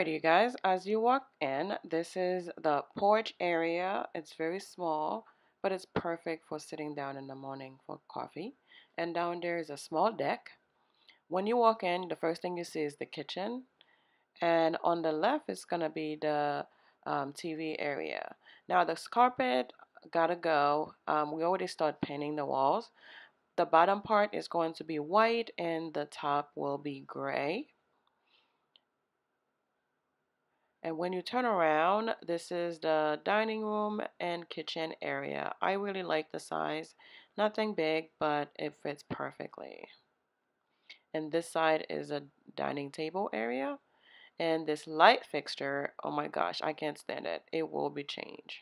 Alrighty, you guys, as you walk in, this is the porch area. It's very small, but it's perfect for sitting down in the morning for coffee. And down there is a small deck. When you walk in, the first thing you see is the kitchen. And on the left is going to be the TV area. Now, this carpet got to go. We already started painting the walls. The bottom part is going to be white and the top will be gray. And when you turn around, this is the dining room and kitchen area. I really like the size. Nothing big, but it fits perfectly. And this side is a dining table area. And this light fixture, oh my gosh, I can't stand it. It will be changed.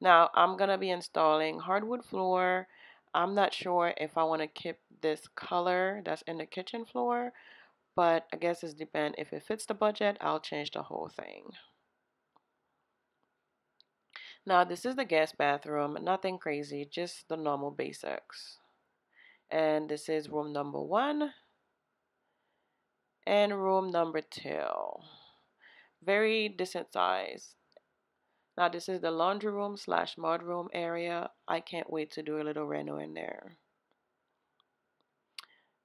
Now, I'm going to be installing hardwood floor. I'm not sure if I want to keep this color that's in the kitchen floor, but I guess it depends. If it fits the budget, I'll change the whole thing. Now, this is the guest bathroom. Nothing crazy, just the normal basics. And this is room number 1 and room number 2. Very decent size. Now, this is the laundry room / mud room area. I can't wait to do a little reno in there.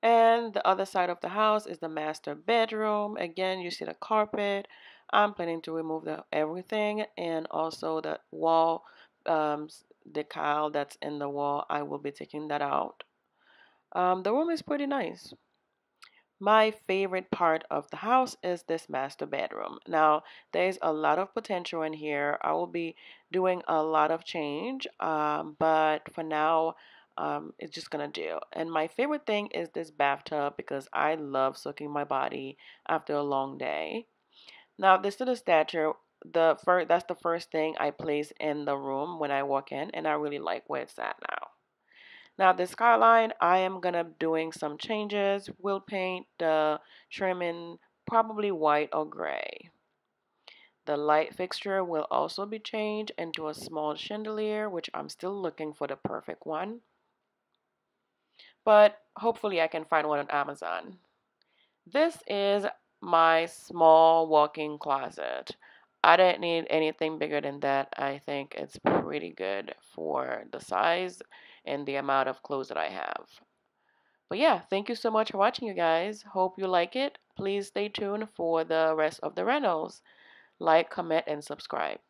And the other side of the house is the master bedroom. Again, you see the carpet. I'm planning to remove everything, and also the wall decal that's in the wall. I will be taking that out. The room is pretty nice. My favorite part of the house is this master bedroom. Now, there's a lot of potential in here. I will be doing a lot of change, but for now, it's just gonna do. And my favorite thing is this bathtub because I love soaking my body after a long day. Now, this is the statue. That's the first thing I place in the room when I walk in, and I really like where it's at now. Now, the skyline, I am gonna be doing some changes. We'll paint the trim in probably white or gray. The light fixture will also be changed into a small chandelier, which I'm still looking for the perfect one. But hopefully I can find one on Amazon. This is my small walk-in closet. I didn't need anything bigger than that. I think it's pretty good for the size and the amount of clothes that I have. But yeah, thank you so much for watching, you guys. Hope you like it. Please stay tuned for the rest of the renos. Like, comment, and subscribe.